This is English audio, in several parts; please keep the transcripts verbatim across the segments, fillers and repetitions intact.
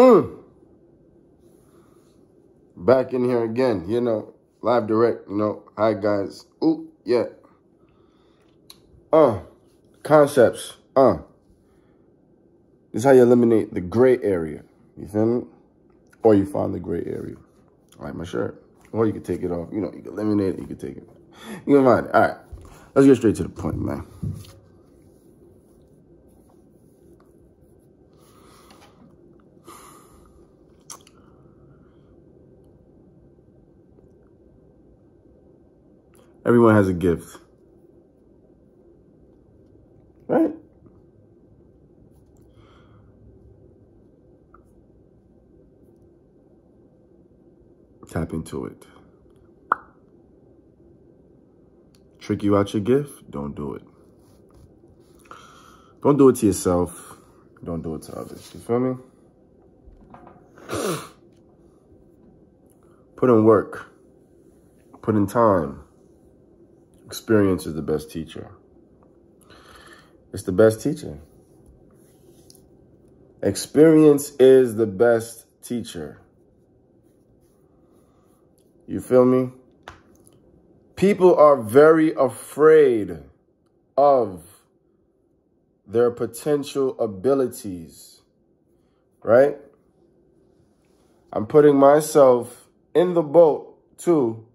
Mm. Back in here again, you know, live direct, you know. Hi, guys. Ooh, yeah. Uh, concepts. Uh. This is how you eliminate the gray area. You feel me? Or you find the gray area. Like my shirt. Or you can take it off. You know, you can eliminate it. You can take it. You can find it. All right. Let's get straight to the point, man. Everyone has a gift. Right? Tap into it. Trick you out your gift? Don't do it. Don't do it to yourself. Don't do it to others. You feel me? Put in work. Put in time. Experience is the best teacher. It's the best teacher. Experience is the best teacher. You feel me? People are very afraid of their potential abilities, right? I'm putting myself in the boat too,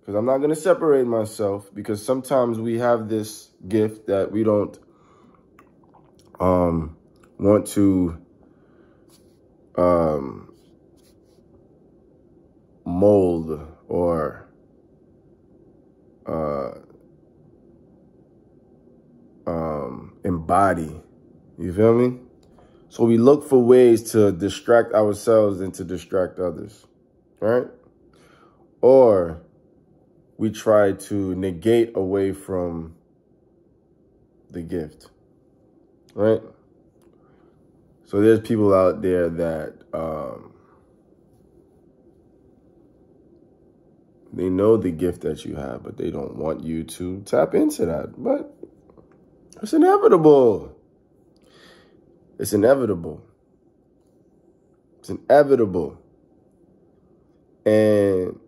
because I'm not going to separate myself, because sometimes we have this gift that we don't um, want to um, mold or uh, um, embody. You feel me? So we look for ways to distract ourselves and to distract others, right? Or we try to negate away from the gift, right? So there's people out there that um, they know the gift that you have, but they don't want you to tap into that. But it's inevitable. It's inevitable. It's inevitable. And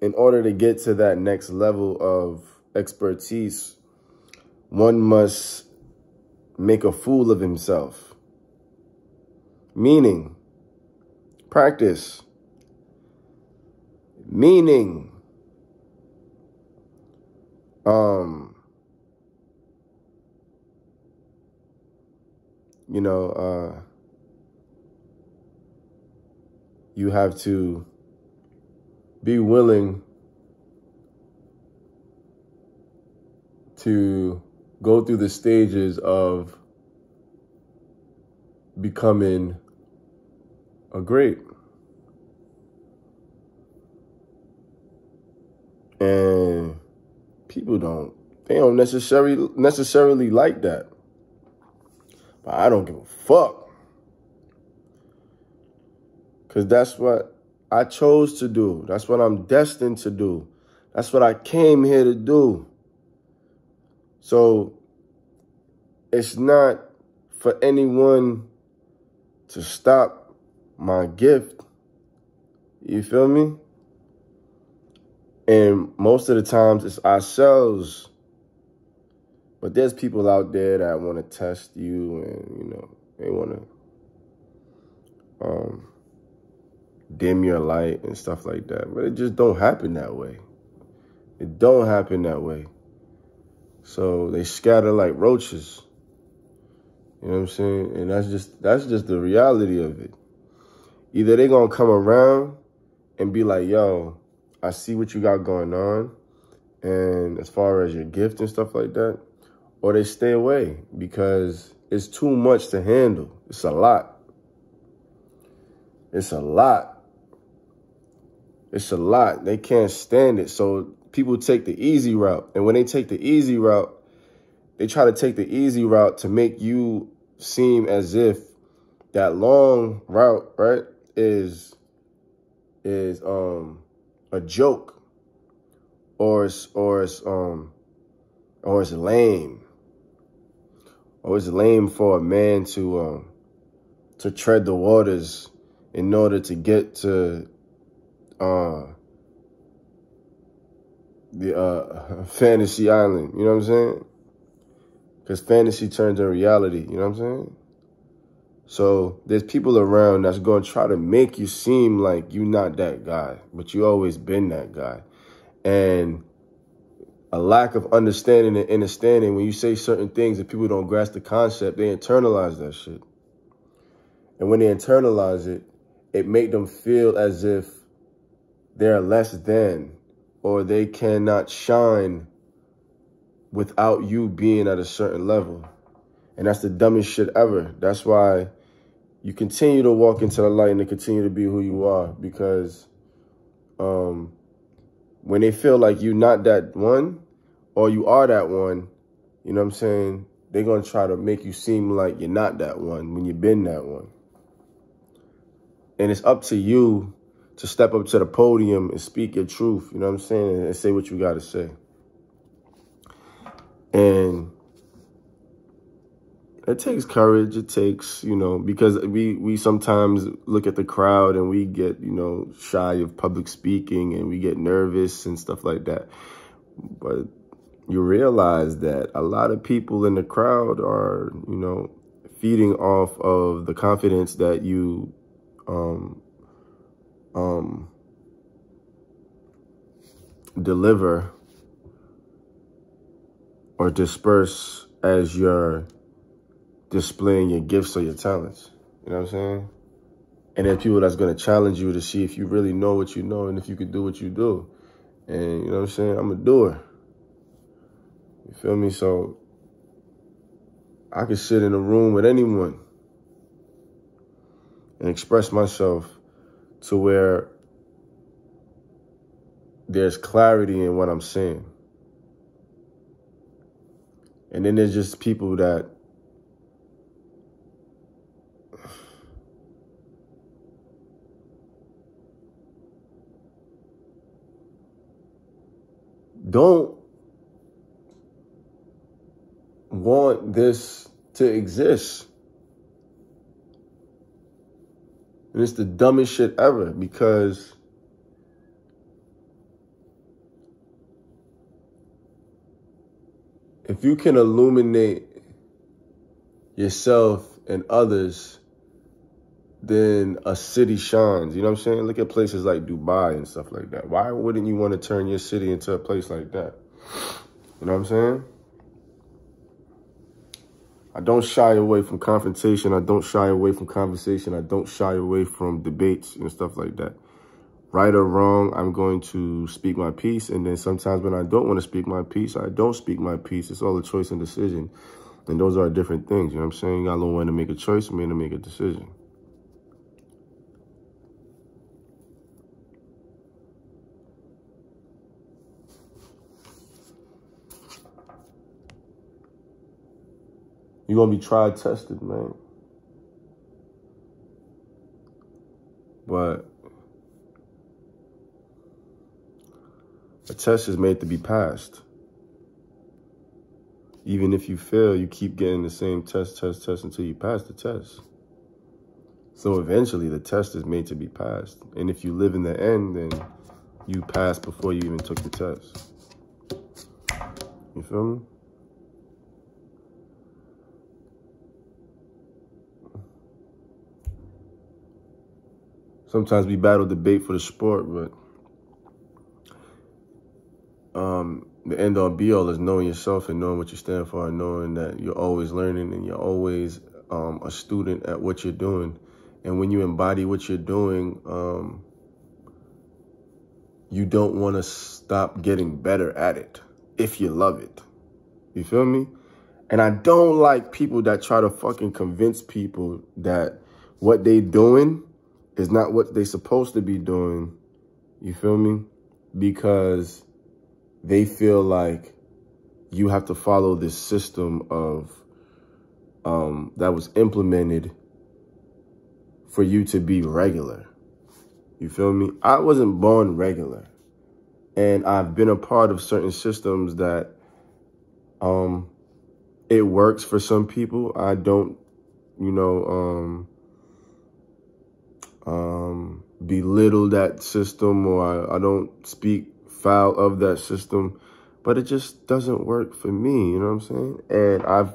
in order to get to that next level of expertise, one must make a fool of himself. Meaning, practice. Meaning, um, you know, uh, you have to be willing to go through the stages of becoming a great. And people don't, they don't necessarily, necessarily like that. But I don't give a fuck. Because that's what I chose to do. That's what I'm destined to do. That's what I came here to do. So it's not for anyone to stop my gift. You feel me? And most of the times it's ourselves. But there's people out there that want to test you, and, you know, they want to um. dim your light and stuff like that. But it just don't happen that way. It don't happen that way. So they scatter like roaches. You know what I'm saying? And that's just that's just the reality of it. Either they're going to come around and be like, yo, I see what you got going on, and as far as your gift and stuff like that, or they stay away because it's too much to handle. It's a lot. It's a lot. It's a lot. They can't stand it. So people take the easy route. And when they take the easy route, they try to take the easy route to make you seem as if that long route, right, is is um a joke, or it's or it's um or it's lame. Or it's lame for a man to um to tread the waters in order to get to uh, the uh, fantasy island, you know what I'm saying? Because fantasy turns into reality, you know what I'm saying? So there's people around that's going to try to make you seem like you're not that guy, but you always been that guy. And a lack of understanding and understanding, when you say certain things and people don't grasp the concept, they internalize that shit. And when they internalize it, it make them feel as if they're less than, or they cannot shine without you being at a certain level. And that's the dumbest shit ever. That's why you continue to walk into the light and to continue to be who you are, because um, when they feel like you're not that one, or you are that one, you know what I'm saying, they're going to try to make you seem like you're not that one when you've been that one. And it's up to you to step up to the podium and speak your truth, you know what I'm saying, and say what you got to say. And it takes courage. It takes, you know, because we, we sometimes look at the crowd and we get, you know, shy of public speaking and we get nervous and stuff like that. But you realize that a lot of people in the crowd are, you know, feeding off of the confidence that you um, um, deliver or disperse as your displaying your gifts or your talents, you know what I'm saying? And there's people that's going to challenge you to see if you really know what you know and if you can do what you do. And you know what I'm saying? I'm a doer. You feel me? So I could sit in a room with anyone and express myself to where there's clarity in what I'm saying. And then there's just people that don't want this to exist. And it's the dumbest shit ever, because if you can illuminate yourself and others, then a city shines. You know what I'm saying? Look at places like Dubai and stuff like that. Why wouldn't you want to turn your city into a place like that? You know what I'm saying? I don't shy away from confrontation. I don't shy away from conversation. I don't shy away from debates and stuff like that. Right or wrong, I'm going to speak my piece. And then sometimes when I don't want to speak my piece, I don't speak my piece. It's all a choice and decision. And those are different things. You know what I'm saying? I don't want to make a choice. I'm going to make a decision. You're going to be tried, tested, man. But a test is made to be passed. Even if you fail, you keep getting the same test, test, test until you pass the test. So eventually the test is made to be passed. And if you live in the end, then you passed before you even took the test. You feel me? Sometimes we battle debate for the sport, but um, the end-all, be-all is knowing yourself and knowing what you stand for and knowing that you're always learning and you're always um, a student at what you're doing. And when you embody what you're doing, um, you don't want to stop getting better at it if you love it. You feel me? And I don't like people that try to fucking convince people that what they doing is not what they supposed to be doing, you feel me? Because they feel like you have to follow this system of um, that was implemented for you to be regular. You feel me? I wasn't born regular, and I've been a part of certain systems that um, it works for some people. I don't, you know. Um, um, belittle that system, or I, I don't speak foul of that system, but it just doesn't work for me. You know what I'm saying? And I've,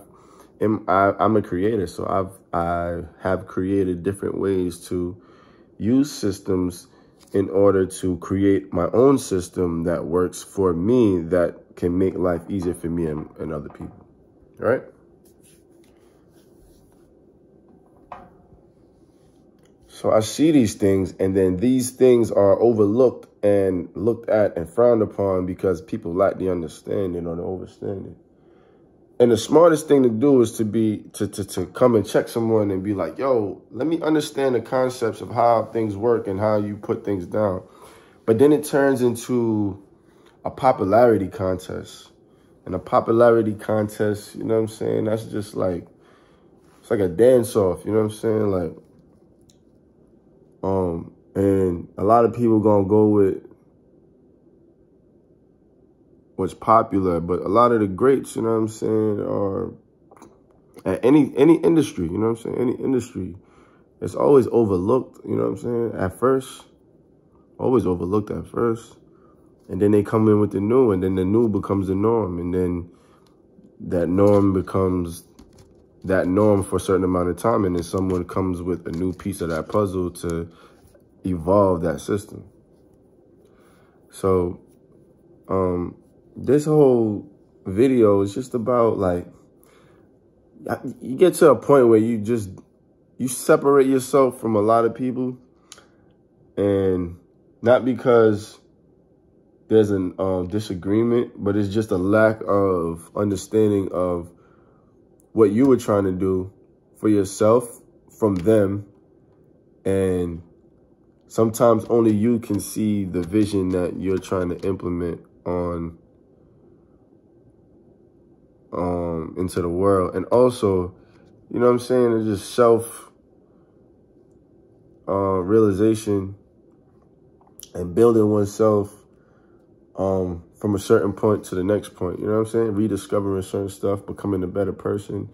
am, I, I'm a creator, so I've, I have created different ways to use systems in order to create my own system that works for me, that can make life easier for me and, and other people. All right? So I see these things, and then these things are overlooked and looked at and frowned upon because people lack the understanding or the overstanding. And the smartest thing to do is to be to, to, to come and check someone and be like, yo, let me understand the concepts of how things work and how you put things down. But then it turns into a popularity contest. And a popularity contest, you know what I'm saying? That's just like, it's like a dance-off, you know what I'm saying? Like, um, and a lot of people gonna go with what's popular, but a lot of the greats, you know what I'm saying, are at any any industry, you know what I'm saying, any industry, it's always overlooked, you know what I'm saying, at first, always overlooked at first, and then they come in with the new, and then the new becomes the norm, and then that norm becomes that norm for a certain amount of time, and then someone comes with a new piece of that puzzle to evolve that system. So, um... this whole video is just about, like, you get to a point where you just, you separate yourself from a lot of people, and not because there's an um, disagreement, but it's just a lack of understanding of what you were trying to do for yourself from them. And sometimes only you can see the vision that you're trying to implement on Um, into the world. And also, you know what I'm saying, it's just self uh, realization and building oneself um, from a certain point to the next point, you know what I'm saying, rediscovering certain stuff, becoming a better person,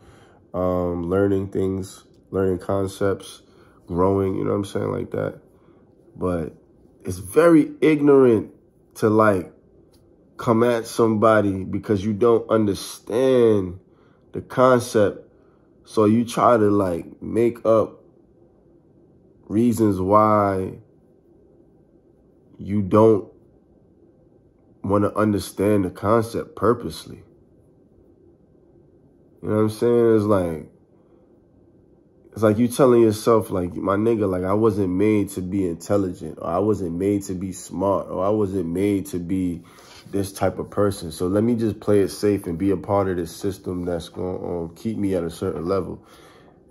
um, learning things, learning concepts, growing, you know what I'm saying, like that. But it's very ignorant to, like, come at somebody because you don't understand the concept. So you try to, like, make up reasons why you don't want to understand the concept purposely. You know what I'm saying? It's like, it's like you telling yourself, like, my nigga, like, I wasn't made to be intelligent, or I wasn't made to be smart, or I wasn't made to be this type of person. So let me just play it safe and be a part of this system that's going to keep me at a certain level.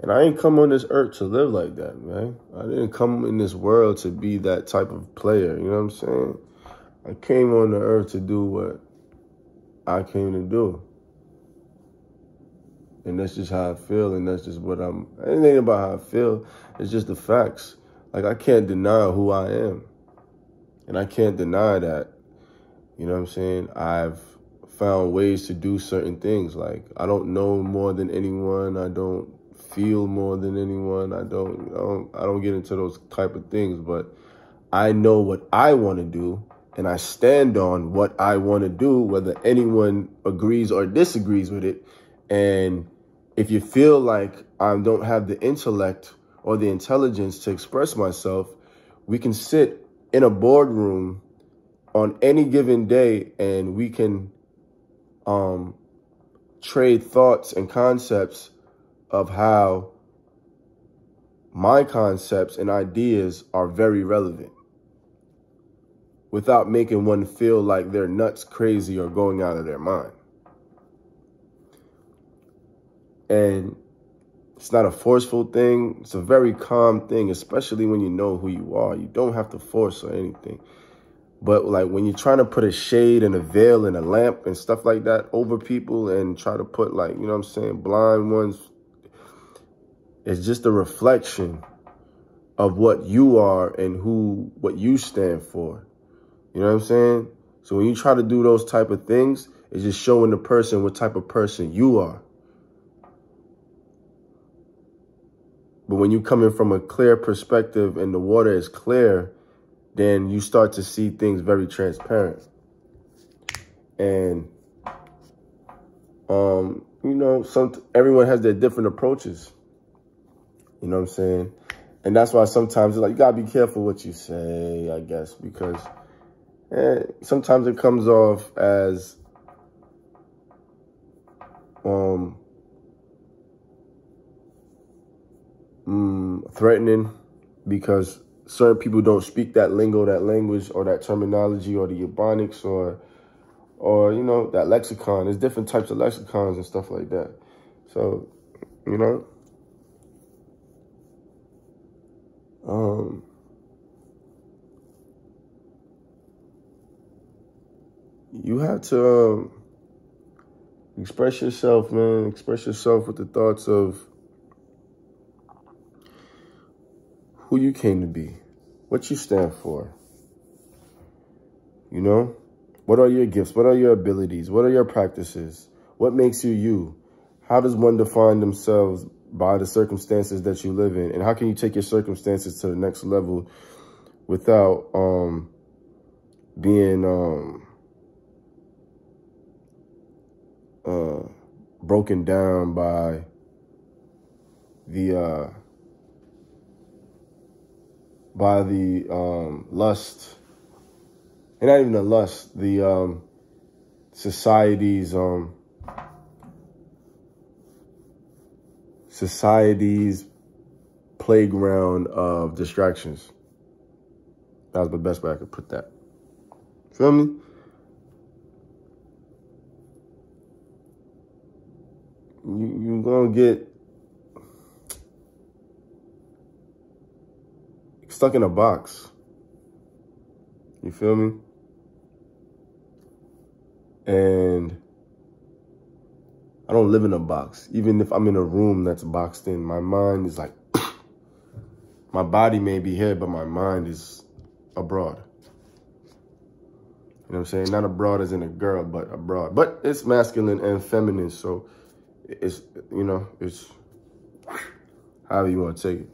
And I ain't come on this earth to live like that, man. I didn't come in this world to be that type of player. You know what I'm saying? I came on the earth to do what I came to do. And that's just how I feel. And that's just what I'm, it ain't about how I feel. It's just the facts. Like, I can't deny who I am. And I can't deny that. You know what I'm saying? I've found ways to do certain things. Like, I don't know more than anyone. I don't feel more than anyone. I don't, I don't, I don't get into those type of things, but I know what I want to do, and I stand on what I want to do, whether anyone agrees or disagrees with it. And if you feel like I don't have the intellect or the intelligence to express myself, we can sit in a boardroom on any given day, and we can um, trade thoughts and concepts of how my concepts and ideas are very relevant without making one feel like they're nuts, crazy, or going out of their mind. And it's not a forceful thing. It's a very calm thing, especially when you know who you are. You don't have to force or anything. But, like, when you're trying to put a shade and a veil and a lamp and stuff like that over people and try to put, like, you know what I'm saying, blind ones, it's just a reflection of what you are and who, what you stand for. You know what I'm saying? So when you try to do those type of things, it's just showing the person what type of person you are. But when you come in from a clear perspective and the water is clear, then you start to see things very transparent. And, um, you know, some everyone has their different approaches. You know what I'm saying? And that's why sometimes it's like, you got to be careful what you say, I guess, because eh, sometimes it comes off as um, mm, threatening, because certain people don't speak that lingo, that language, or that terminology, or the ebonics, or, or you know, that lexicon. There's different types of lexicons and stuff like that. So, you know. Um, you have to um, express yourself, man. Express yourself with the thoughts of who you came to be, what you stand for, you know? What are your gifts? What are your abilities? What are your practices? What makes you you? How does one define themselves by the circumstances that you live in? And how can you take your circumstances to the next level without um, being um, uh, broken down by the uh, by the um, lust, and not even the lust, the um, society's um, Society's playground of distractions. That was the best way I could put that. Feel me? You, you're gonna get stuck in a box. You feel me? And I don't live in a box. Even if I'm in a room that's boxed in, my mind is like, my body may be here, but my mind is abroad. You know what I'm saying? Not abroad as in a girl, but abroad. But it's masculine and feminine, so it's, you know, it's however you want to take it.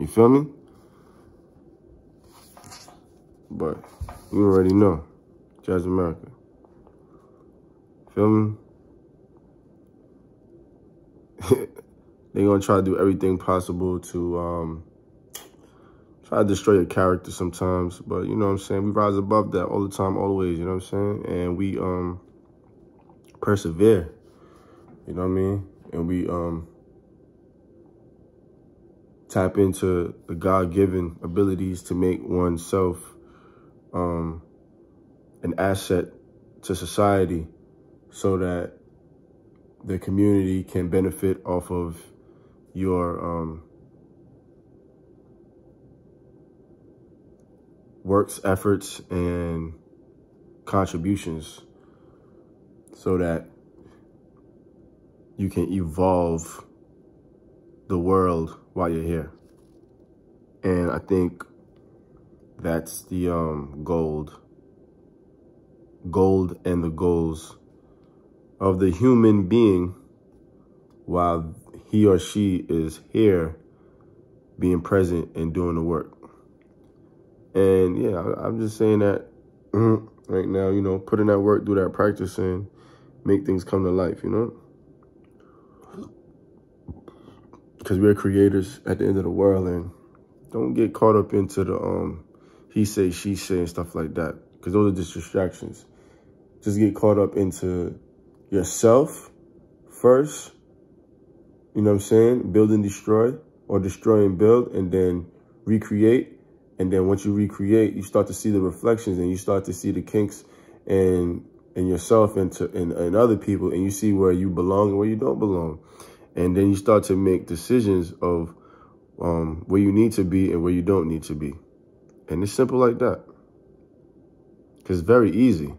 You feel me? But you already know. Jazz America. Feel me? They're going to try to do everything possible to um, try to destroy your character sometimes. But, you know what I'm saying? We rise above that all the time, always. You know what I'm saying? And we um, persevere. You know what I mean? And we um, tap into the God-given abilities to make oneself um, an asset to society so that the community can benefit off of your um, works, efforts, and contributions so that you can evolve the world while you're here. And I think that's the um, gold, gold and the goals of the human being while he or she is here being present and doing the work. And yeah, I'm just saying that right now, you know, put in that work, do that practice, and make things come to life, you know? Because we're creators at the end of the world, and don't get caught up into the um, he say, she say, and stuff like that, because those are just distractions. Just get caught up into yourself first, you know what I'm saying? Build and destroy, or destroy and build, and then recreate. And then once you recreate, you start to see the reflections, and you start to see the kinks in, in yourself and, to, and, and other people, and you see where you belong and where you don't belong. And then you start to make decisions of um, where you need to be and where you don't need to be. And it's simple like that. Because it's very easy.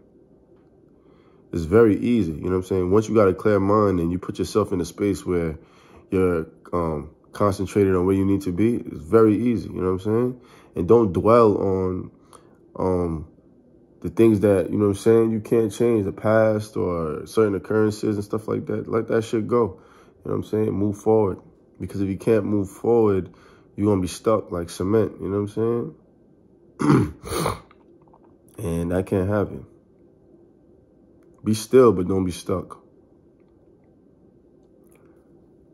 It's very easy, you know what I'm saying? Once you got a clear mind and you put yourself in a space where you're um, concentrated on where you need to be, it's very easy, you know what I'm saying? And don't dwell on um, the things that, you know what I'm saying, you can't change, the past or certain occurrences and stuff like that. Let that shit go, you know what I'm saying? Move forward. Because if you can't move forward, you're going to be stuck like cement. You know what I'm saying? And that can't happen. Be still, but don't be stuck.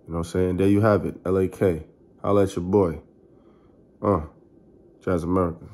You know what I'm saying? There you have it. L A K. Holla at your boy. Uh, Jazz America.